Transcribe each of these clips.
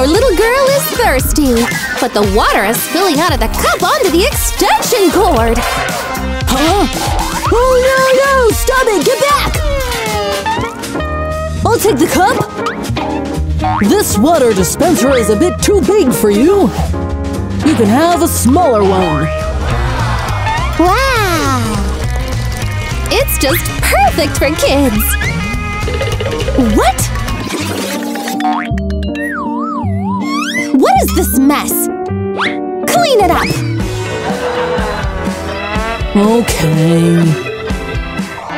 Our little girl is thirsty, but the water is spilling out of the cup onto the extension cord! Huh? Oh no, no! Stop it! Get back! I'll take the cup! This water dispenser is a bit too big for you! You can have a smaller one! Wow! It's just perfect for kids! What? What is this mess? Clean it up! Okay…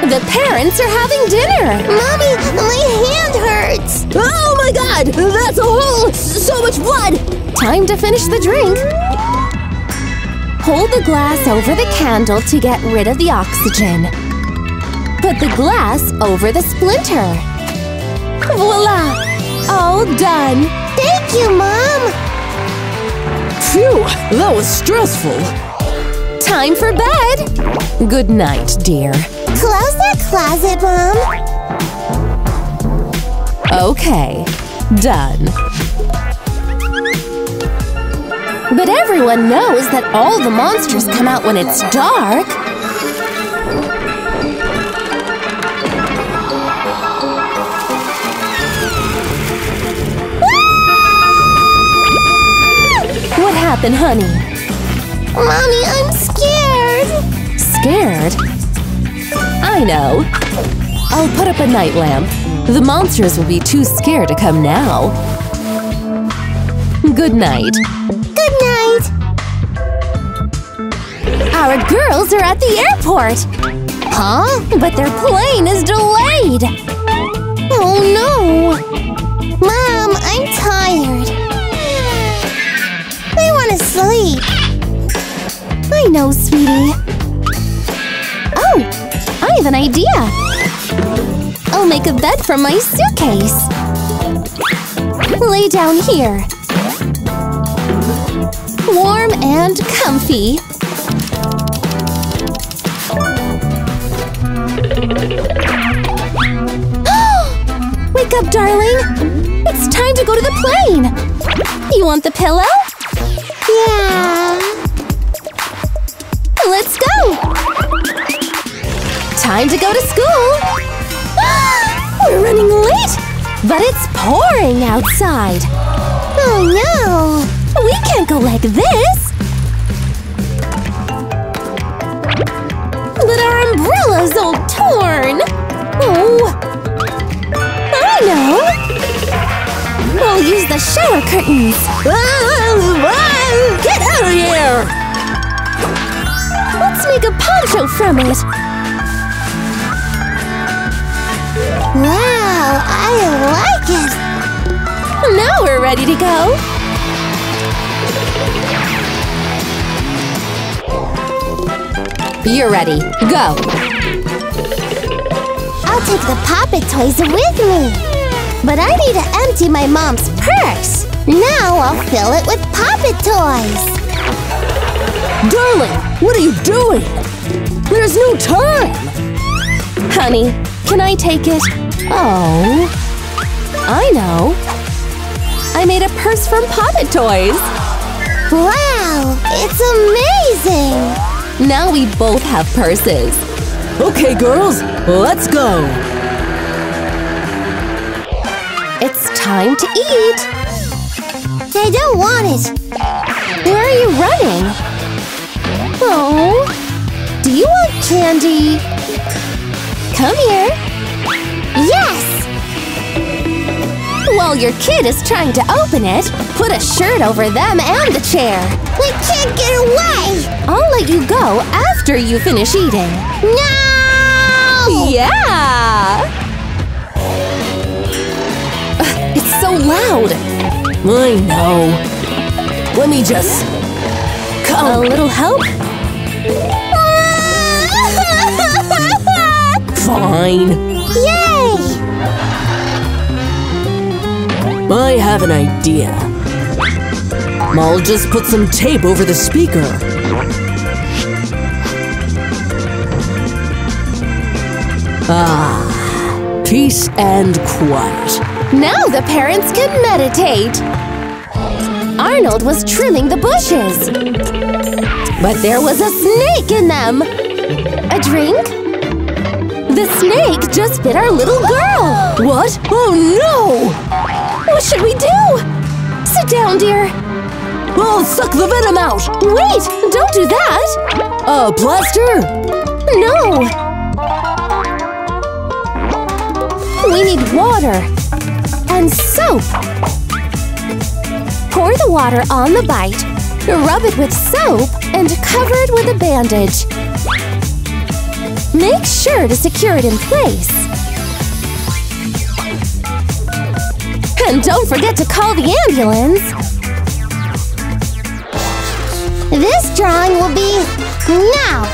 The parents are having dinner! Mommy, my hand hurts! Oh my god! That's a hole! So much blood! Time to finish the drink! Hold the glass over the candle to get rid of the oxygen. Put the glass over the splinter. Voila! All done! Thank you, Mom! Phew! That was stressful! Time for bed! Good night, dear. Close that closet, Mom! Okay. Done. But everyone knows that all the monsters come out when it's dark! What happened, honey? Mommy, I'm scared! Scared? I know. I'll put up a night lamp. The monsters will be too scared to come now. Good night. Good night! Our girls are at the airport! Huh? But their plane is delayed! Oh no! Mom, I'm tired. I want to sleep. I know, sweetie. Oh! I have an idea! I'll make a bed from my suitcase. Lay down here. Warm and comfy. Wake up, darling! It's time to go to the plane! You want the pillow? Yeah… Let's go! Time to go to school! We're running late! But it's pouring outside! Oh no! We can't go like this! But our umbrella's all torn! Oh! I know! We'll use the shower curtains! Get out of here! Let's make a poncho from it! Wow! I like it! Now we're ready to go! You're ready. Go! I'll take the Poppet toys with me! But I need to empty my mom's purse! Now I'll fill it with Poppet toys! Darling! What are you doing? There's no time! Honey, can I take it? Oh… I know! I made a purse from Poppet toys! Wow! It's amazing! Now we both have purses. Okay, girls, let's go! It's time to eat! I don't want it! Where are you running? Oh, do you want candy? Come here! Yes! While your kid is trying to open it, put a shirt over them and the chair! We can't get away! I'll let you go after you finish eating. No! Yeah! It's so loud! I know. Let me just… Come! A little help? Fine. Yay! I have an idea. I'll just put some tape over the speaker. Ah, peace and quiet. Now the parents can meditate. Arnold was trimming the bushes. But there was a snake in them! A drink? The snake just bit our little girl! What? Oh no! What should we do? Sit down, dear. I'll suck the venom out! Wait! Don't do that! A plaster? No! We need water. And soap. Pour the water on the bite. Rub it with soap and cover it with a bandage. Make sure to secure it in place. And don't forget to call the ambulance! This drawing will be… no!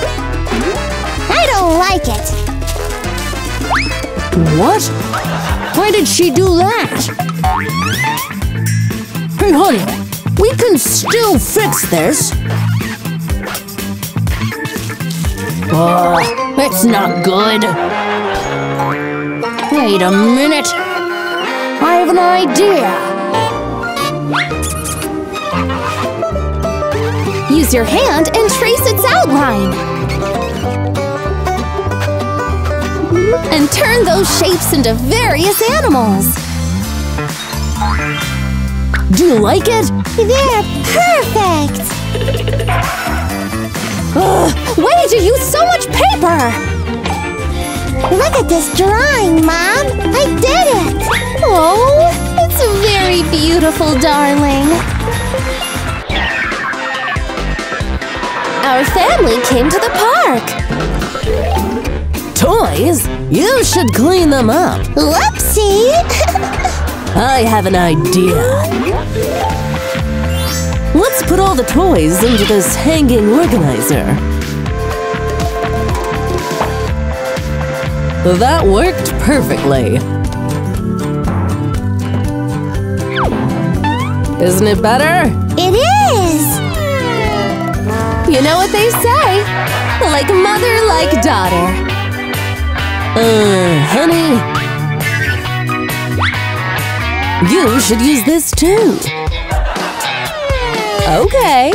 I don't like it! What? Why did she do that? And honey! We can still fix this! It's not good! Wait a minute! I have an idea! Use your hand and trace its outline! And turn those shapes into various animals! Do you like it? They're perfect! Why did you use so much paper? Look at this drawing, Mom! I did it! Oh, it's very beautiful, darling! Our family came to the park! Toys? You should clean them up! Whoopsie! I have an idea! Let's put all the toys into this hanging organizer. That worked perfectly. Isn't it better? It is! You know what they say? Like mother, like daughter. Honey. You should use this too. Okay.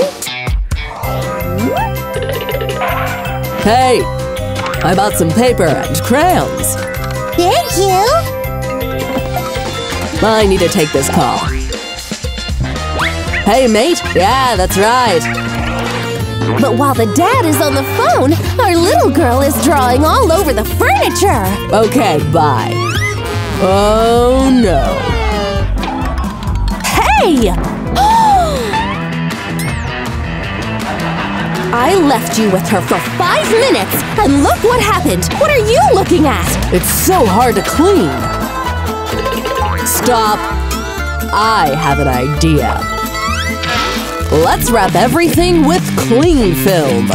Hey, I bought some paper and crayons. Thank you. I need to take this call. Hey, mate. Yeah, that's right. But while the dad is on the phone, our little girl is drawing all over the furniture. Okay, bye. Oh, no. Hey! I left you with her for 5 minutes, and look what happened! What are you looking at? It's so hard to clean! Stop! I have an idea! Let's wrap everything with cling film!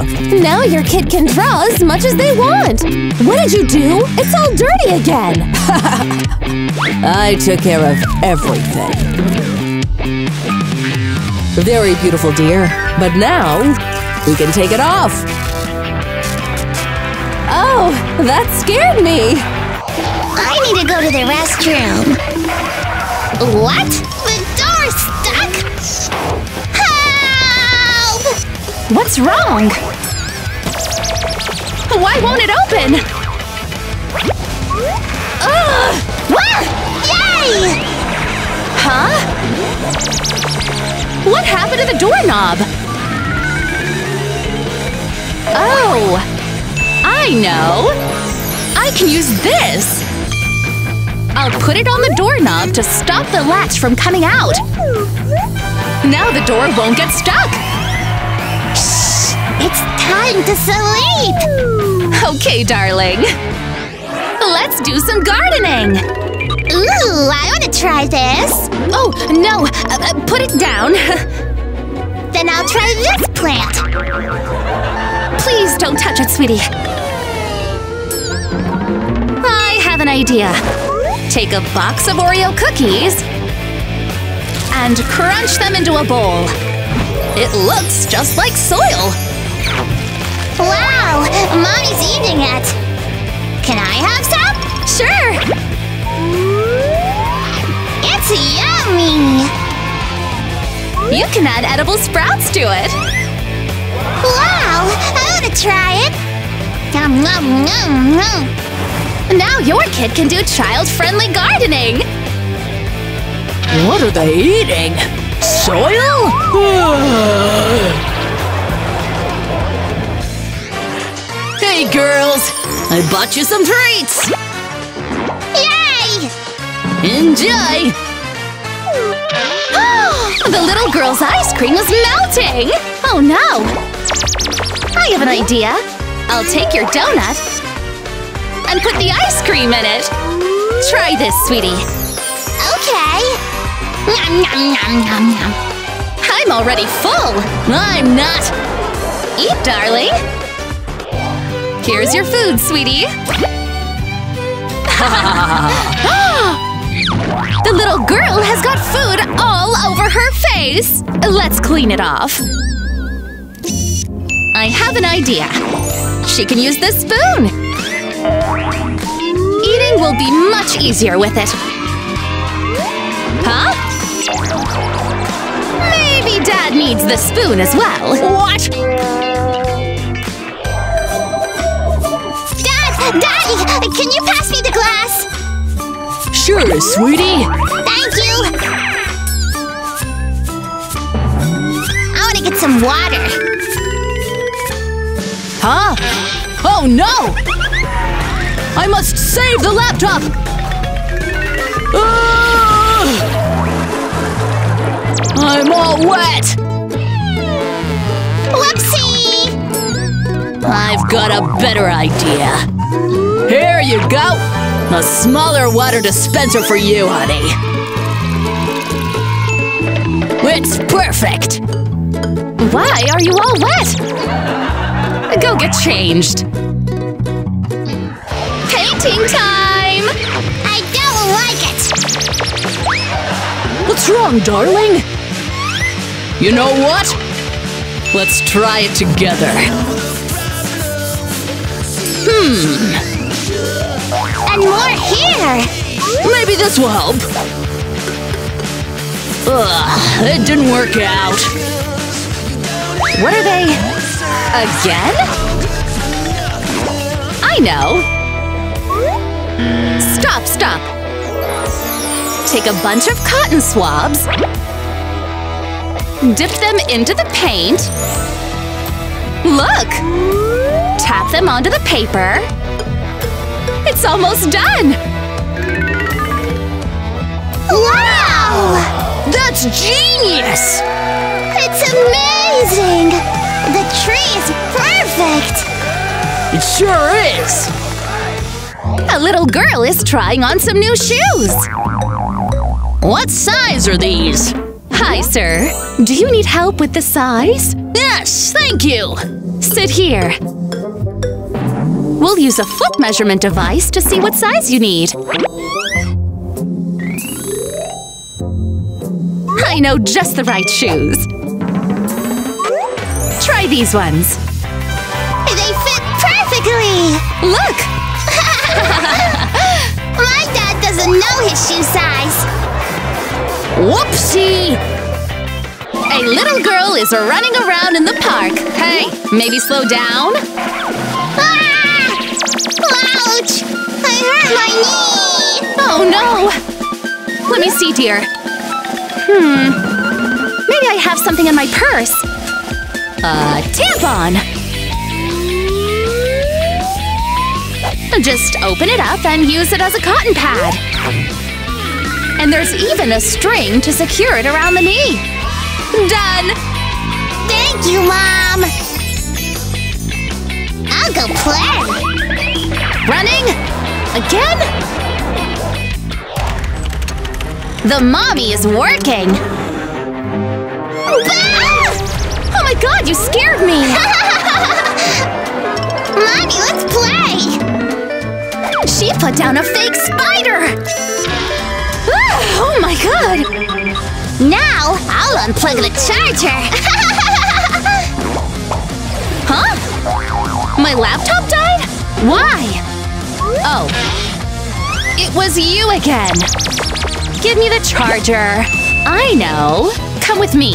Now your kid can draw as much as they want! What did you do? It's all dirty again! I took care of everything. Very beautiful, dear. But now… we can take it off! Oh, that scared me! I need to go to the restroom! What? The door's stuck? Help! What's wrong? Why won't it open? Ugh! Ah! Yay! Huh? What happened to the doorknob? Oh! I know! I can use this! I'll put it on the doorknob to stop the latch from coming out! Now the door won't get stuck! Shh! It's time to sleep! Okay, darling! Let's do some gardening! Ooh! I want to try this! Oh, no! Put it down! Then I'll try this plant! Please don't touch it, sweetie. I have an idea. Take a box of Oreo cookies and crunch them into a bowl. It looks just like soil. Wow! Mommy's eating it. Can I have some? Sure. It's yummy. You can add edible sprouts to it! Wow! I want to try it! Nom, nom, nom, nom. Now your kid can do child-friendly gardening! What are they eating? Soil? Hey girls! I bought you some treats! Yay! Enjoy! The little girl's ice cream is melting! Oh no! I have an idea! I'll take your donut and put the ice cream in it! Try this, sweetie! Okay! Nom, nom, nom, nom, nom. I'm already full! I'm not! Eat, darling! Here's your food, sweetie! The little girl has got food all over her face! Let's clean it off. I have an idea. She can use this spoon! Eating will be much easier with it. Huh? Maybe Dad needs the spoon as well. What? Dad! Daddy! Can you pass me the glass? Sure, sweetie. Thank you. I want to get some water. Huh? Oh no! I must save the laptop! I'm all wet! Whoopsie! I've got a better idea. Here you go! A smaller water dispenser for you, honey. It's perfect! Why are you all wet? Go get changed. Painting time! I don't like it! What's wrong, darling? You know what? Let's try it together. And more here! Maybe this will help. Ugh, it didn't work out. What are they? Again? I know. Stop, stop. Take a bunch of cotton swabs. Dip them into the paint. Look! Tap them onto the paper. It's almost done! Wow! That's genius! It's amazing! The tree is perfect! It sure is! A little girl is trying on some new shoes! What size are these? Hi, sir. Do you need help with the size? Yes, thank you! Sit here. We'll use a foot measurement device to see what size you need. I know just the right shoes. Try these ones. They fit perfectly! Look! My dad doesn't know his shoe size. Whoopsie! A little girl is running around in the park. Hey, maybe slow down? Ah! Ouch! I hurt my knee! Oh no! Let me see, dear. Maybe I have something in my purse. A tampon! Just open it up and use it as a cotton pad. And there's even a string to secure it around the knee! Done! Thank you, Mom! I'll go play! Running? Again? The mommy is working! Oh my god, you scared me! Mommy, let's play! She put down a fake spider! Oh my god! Now, I'll unplug the charger! Huh? My laptop died? Why? Oh. It was you again! Give me the charger! I know! Come with me!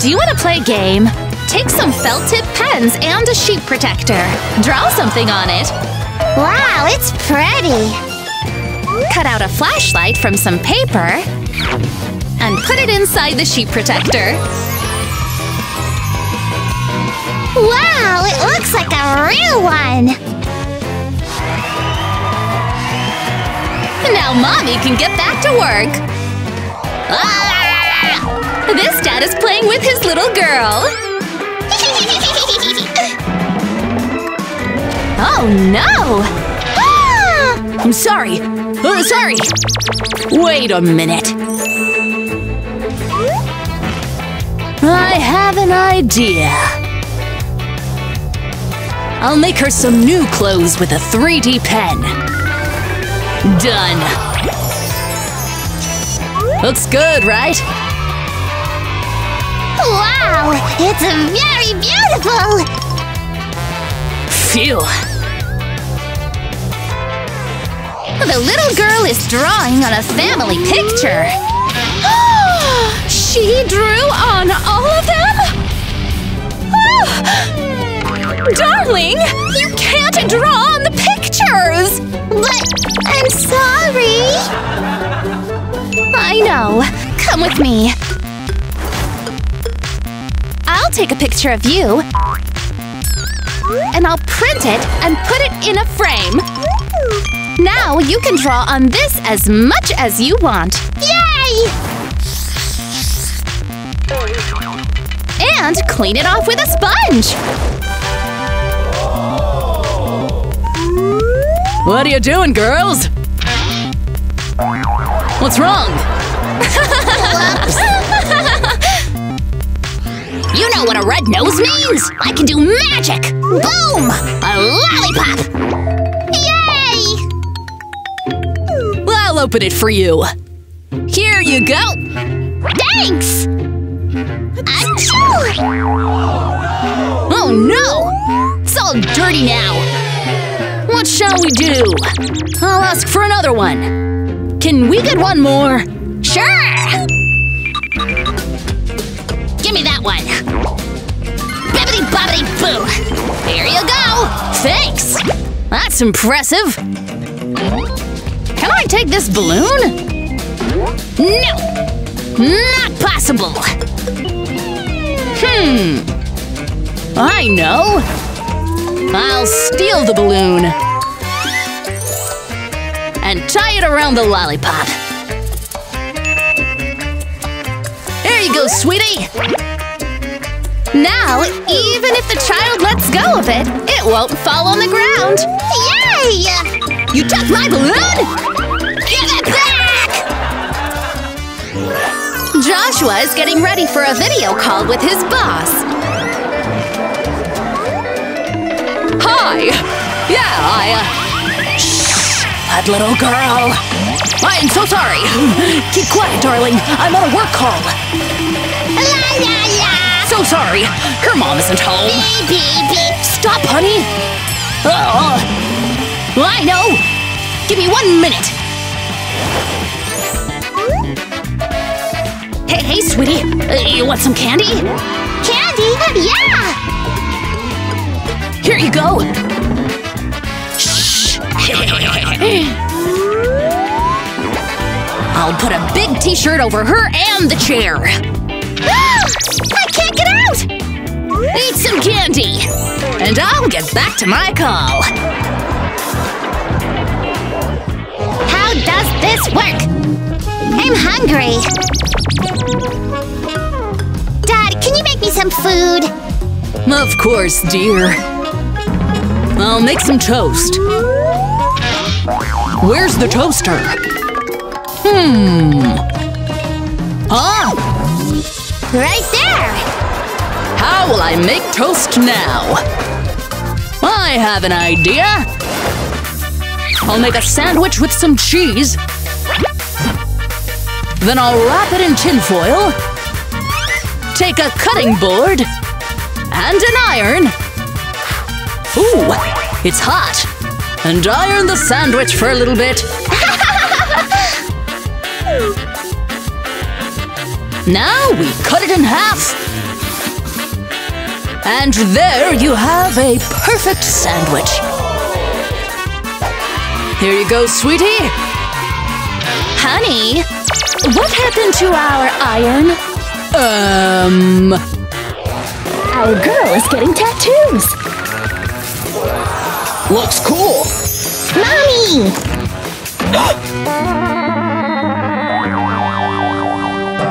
Do you want to play a game? Take some felt-tip pens and a sheet protector. Draw something on it. Wow, it's pretty! Cut out a flashlight from some paper and put it inside the sheet protector. Wow, it looks like a real one! Now Mommy can get back to work! Ah! This dad is playing with his little girl! Oh no! Ah! I'm sorry! Sorry! Wait a minute! I have an idea! I'll make her some new clothes with a 3D pen. Done. Looks good, right? Wow, it's very beautiful! Phew. The little girl is drawing on a family picture. She drew on all of them? Oh! Darling, you can't draw on the pictures! But I'm sorry! I know. Come with me. I'll take a picture of you, and I'll print it and put it in a frame. Now you can draw on this as much as you want. Yay! And clean it off with a sponge! What are you doing, girls? What's wrong? You know what a red nose means? I can do magic! Boom! A lollipop! Yay! Well, I'll open it for you. Here you go! Thanks! Achoo! Oh no! It's all dirty now. What shall we do? I'll ask for another one. Can we get one more? Sure! Give me that one. Bibbidi-bobbidi-boo! There you go! Thanks! That's impressive! Can I take this balloon? No! Not possible! I know! I'll steal the balloon and tie it around the lollipop. There you go, sweetie! Now, even if the child lets go of it, it won't fall on the ground! Yay! You took my balloon? Give it back! Joshua is getting ready for a video call with his boss. Hi! Yeah, Shh! That little girl! I'm so sorry! Keep quiet, darling! I'm on a work call! La la la! So sorry! Your mom isn't home! Beep beep beep! Stop, honey! I know! Give me 1 minute! Hey, sweetie! You want some candy? Candy? Yeah! Here you go! Shh! I'll put a big t-shirt over her and the chair! I can't get out! Eat some candy! And I'll get back to my call! How does this work? I'm hungry! Dad, can you make me some food? Of course, dear. I'll make some toast. Where's the toaster? Ah! Right there! How will I make toast now? I have an idea! I'll make a sandwich with some cheese. Then I'll wrap it in tinfoil. Take a cutting board. And an iron. Ooh, it's hot. And iron the sandwich for a little bit. Now we cut it in half. And there you have a perfect sandwich. Here you go, sweetie. Honey, what happened to our iron? Our girl is getting tattoos. Looks cool. Mommy!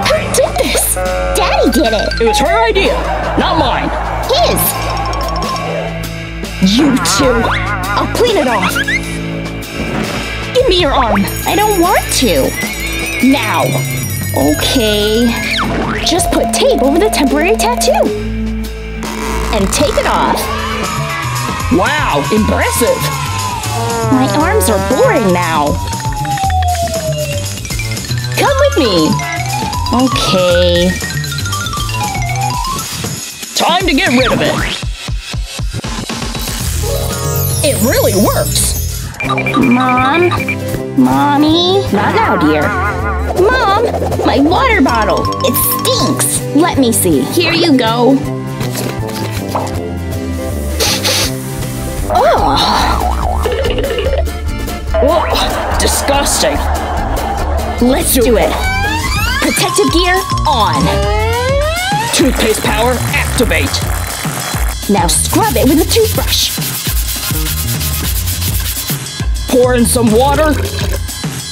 Who did this? Daddy did it. It was her idea, not mine. His. You two. I'll clean it off. Give me your arm. I don't want to. Now. Okay. Just put tape over the temporary tattoo. And take it off. Wow, impressive. My arms are boring now. Come with me. Okay. Time to get rid of it. It really works. Mom? Mommy? Not now, dear. Mom, my water bottle. It stinks. Let me see. Here you go. Oh. Whoa, disgusting. Let's do it. Protective gear on. Toothpaste power activate. Now scrub it with a toothbrush. Pour in some water.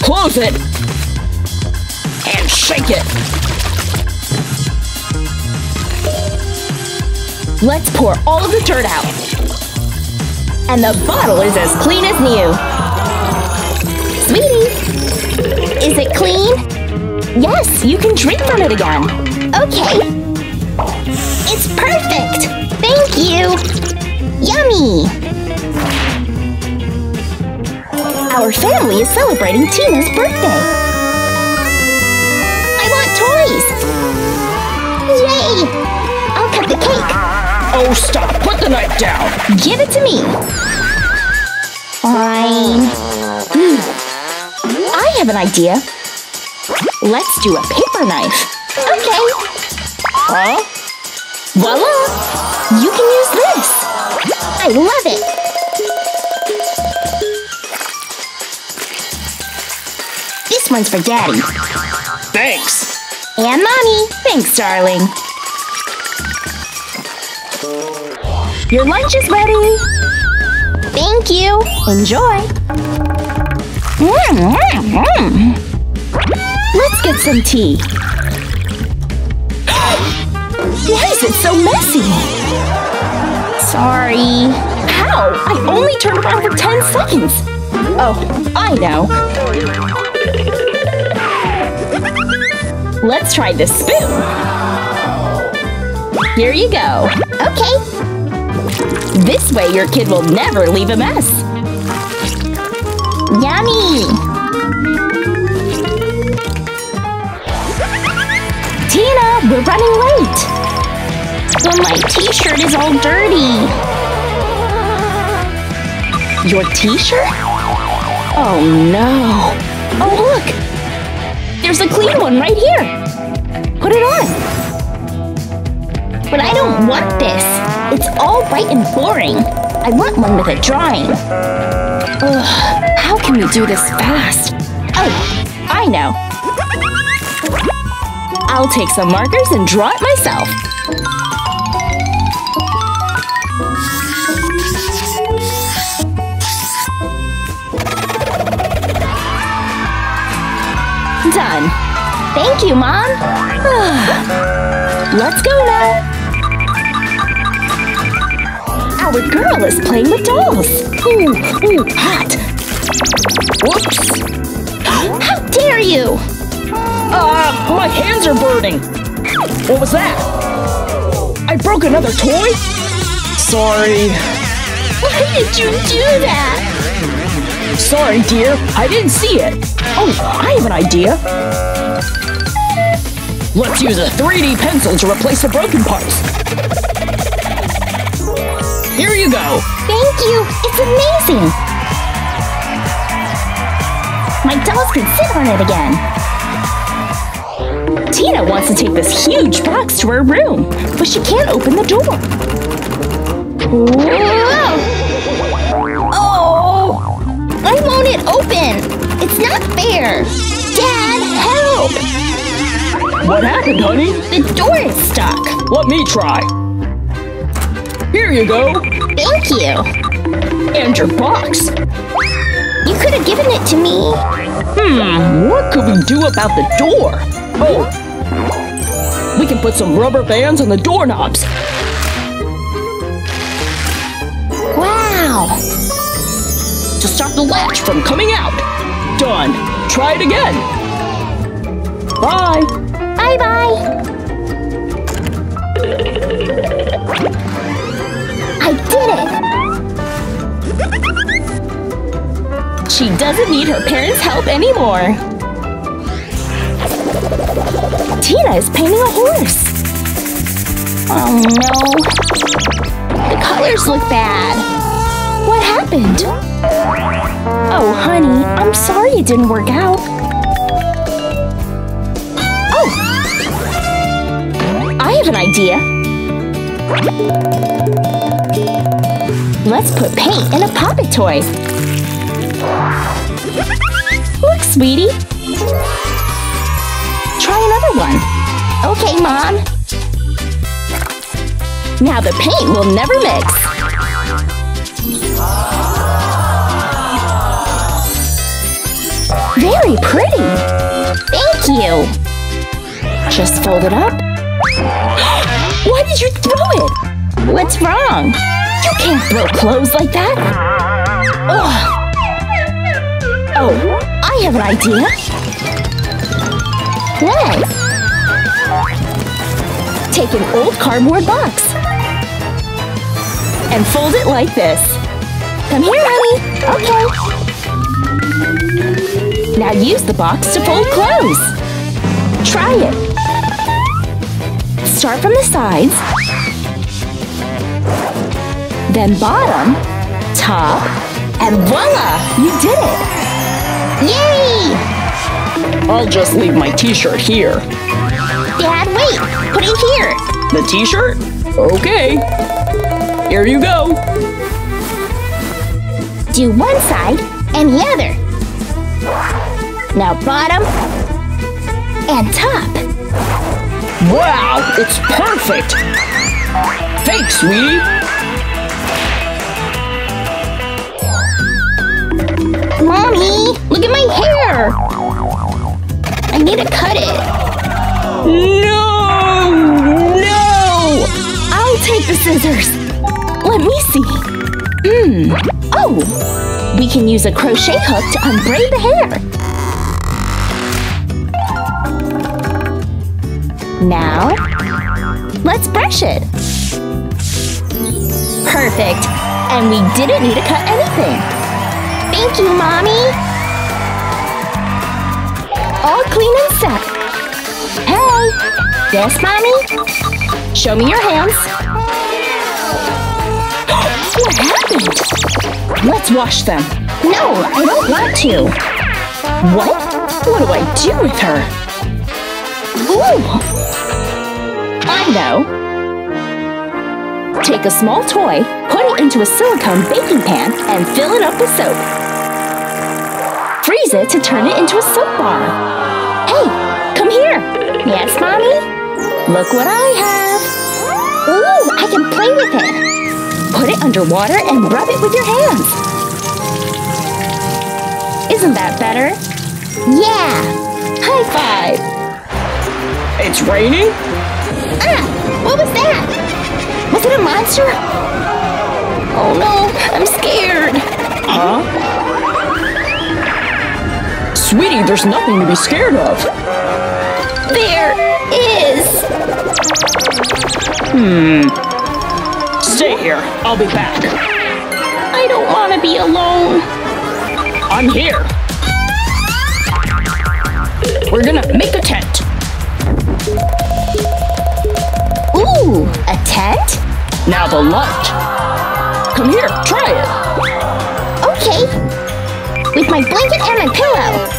Close it. And shake it. Let's pour all of the dirt out. And the bottle is as clean as new. Sweetie, is it clean? Yes, you can drink from it again. Okay. It's perfect. Thank you. Yummy. Our family is celebrating Tina's birthday. I want toys. Yay. I'll cut the cake. Oh, stop. Put the knife down. Give it to me. Fine. I have an idea. Let's do a paper knife. Okay. Huh? Voila! You can use this. I love it. This one's for Daddy. Thanks. And Mommy. Thanks, darling. Your lunch is ready. Thank you. Enjoy. Let's get some tea. Why is it so messy? Sorry. How? I only turned around for 10 seconds. Oh, I know. Let's try this spoon. Here you go. Okay. This way your kid will never leave a mess. Yummy! Tina, we're running late! Well, my t-shirt is all dirty! Your t-shirt? Oh no! Oh look! There's a clean one right here! Put it on! But I don't want this! It's all bright and boring! I want one with a drawing! Ugh! How can we do this fast? Oh, I know. I'll take some markers and draw it myself. Done. Thank you, Mom. Let's go now. Our girl is playing with dolls. Ooh, hot. Whoops! How dare you! My hands are burning! What was that? I broke another toy? Sorry. Why did you do that? Sorry, dear. I didn't see it. Oh, I have an idea. Let's use a 3D pencil to replace the broken parts. Here you go. Thank you. It's amazing. My dolls can sit on it again. Tina wants to take this huge box to her room, but she can't open the door. Whoa. Oh! Why won't it open? It's not fair! Dad, help! What happened, honey? The door is stuck. Let me try. Here you go. Thank you. And your box. You could have given it to me. What could we do about the door? Oh, we can put some rubber bands on the doorknobs. Wow! To stop the latch from coming out. Done. Try it again. Bye. Bye-bye. I did it! She doesn't need her parents' help anymore. Tina is painting a horse. Oh no. The colors look bad. What happened? Oh honey, I'm sorry it didn't work out. Oh! I have an idea. Let's put paint in a poppet toy. Look, sweetie. Try another one. Okay, Mom. Now the paint will never mix. Very pretty. Thank you. Just fold it up. Why did you throw it? What's wrong? You can't throw clothes like that. Ugh. Oh, I have an idea. Let's take an old cardboard box and fold it like this. Come here, honey. Okay. Now use the box to fold clothes. Try it. Start from the sides, then bottom, top, and voila! You did it! Yay! I'll just leave my t-shirt here. Dad, wait! Put it here! The t-shirt? Okay. Here you go. Do one side and the other. Now bottom and top. Wow! It's perfect! Thanks, sweetie! Mommy! Look at my hair! I need to cut it. No! No! I'll take the scissors. Let me see. Oh! We can use a crochet hook to unbraid the hair. Now, let's brush it. Perfect! And we didn't need to cut anything. Thank you, Mommy! All clean and set. Hey! Yes, Mommy? Show me your hands. What happened? Let's wash them. No, I don't want to. What? What do I do with her? Ooh! I know. Take a small toy, put it into a silicone baking pan, and fill it up with soap. Freeze it to turn it into a soap bar. Come here! Yes, Mommy? Look what I have! Ooh, I can play with it! Put it underwater and rub it with your hands! Isn't that better? Yeah! High five! It's raining? What was that? Was it a monster? Oh no, I'm scared! Sweetie, there's nothing to be scared of. There is. Stay here. I'll be back. I don't want to be alone. I'm here. We're gonna make a tent. Ooh, a tent? Now the light. Come here, try it. Okay. With my blanket and my pillow.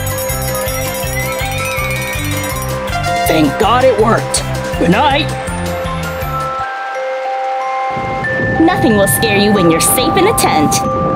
Thank God it worked. Good night. Nothing will scare you when you're safe in a tent.